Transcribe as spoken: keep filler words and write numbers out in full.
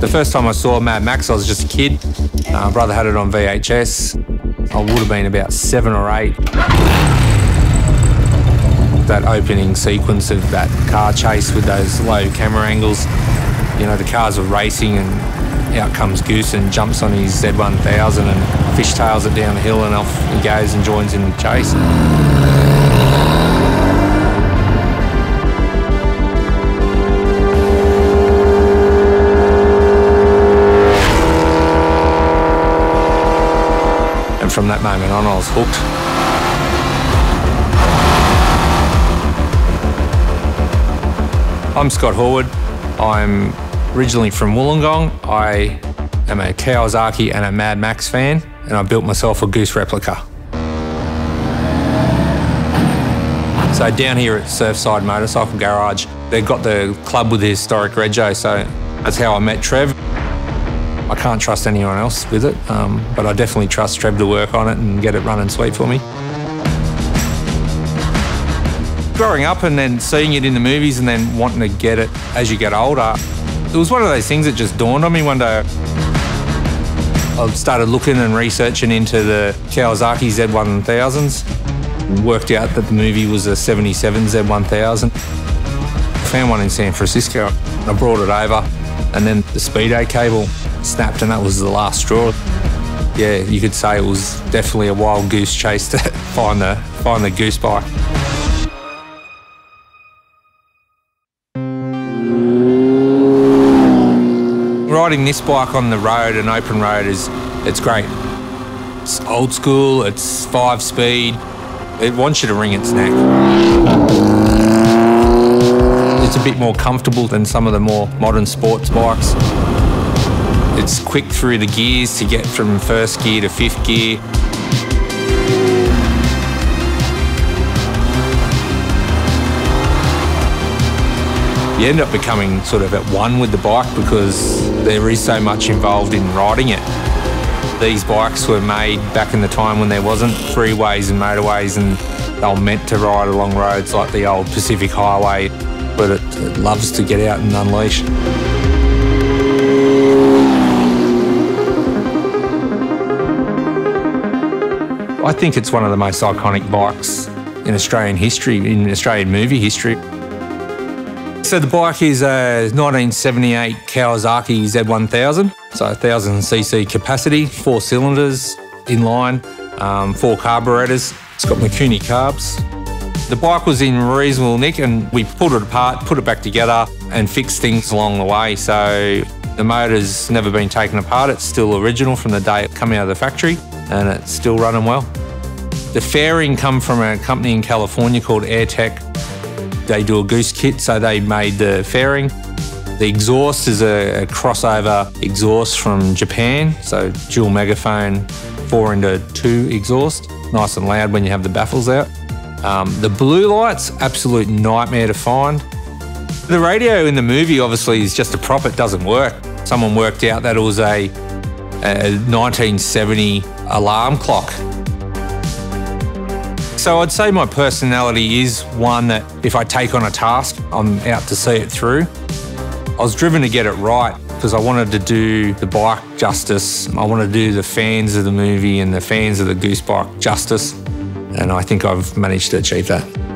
The first time I saw Mad Max, I was just a kid. Uh, my brother had it on V H S. I would have been about seven or eight. That opening sequence of that car chase with those low camera angles. You know, the cars were racing and out comes Goose and jumps on his Z one thousand and fishtails it down the hill and off he goes and joins in the chase. And from that moment on, I was hooked. I'm Scott Horwood. I'm originally from Wollongong. I am a Kawasaki and a Mad Max fan, and I built myself a Goose replica. So down here at Surfside Motorcycle Garage, they've got the club with the historic rego, so that's how I met Trev. I can't trust anyone else with it, um, but I definitely trust Trev to work on it and get it running sweet for me. Growing up and then seeing it in the movies and then wanting to get it as you get older, it was one of those things that just dawned on me one day. I started looking and researching into the Kawasaki Z one thousands. Worked out that the movie was a seventy-seven Z one thousand. Found one in San Francisco. I brought it over and then the speedo cable snapped and that was the last straw. Yeah, you could say it was definitely a wild goose chase to find the, find the goose bike. Riding this bike on the road, an open road, is it's great. It's old school, it's five speed. It wants you to wring its neck. It's a bit more comfortable than some of the more modern sports bikes. It's quick through the gears to get from first gear to fifth gear. You end up becoming sort of at one with the bike because there is so much involved in riding it. These bikes were made back in the time when there wasn't freeways and motorways and they were meant to ride along roads like the old Pacific Highway, but it, it loves to get out and unleash. I think it's one of the most iconic bikes in Australian history, in Australian movie history. So the bike is a nineteen seventy-eight Kawasaki Z one thousand, so one thousand c c capacity, four cylinders, inline, um, four carburetors. It's got Mikuni carbs. The bike was in reasonable nick and we pulled it apart, put it back together and fixed things along the way. So the motor's never been taken apart. It's still original from the day it came out of the factory and it's still running well. The fairing come from a company in California called Air Tech. They do a goose kit, so they made the fairing. The exhaust is a, a crossover exhaust from Japan, so dual megaphone, four into two exhaust, nice and loud when you have the baffles out. Um, the blue light's absolute nightmare to find. The radio in the movie obviously is just a prop, it doesn't work. Someone worked out that it was a, a nineteen seventy alarm clock. So I'd say my personality is one that if I take on a task, I'm out to see it through. I was driven to get it right because I wanted to do the bike justice. I wanted to do the fans of the movie and the fans of the Goose bike justice. And I think I've managed to achieve that.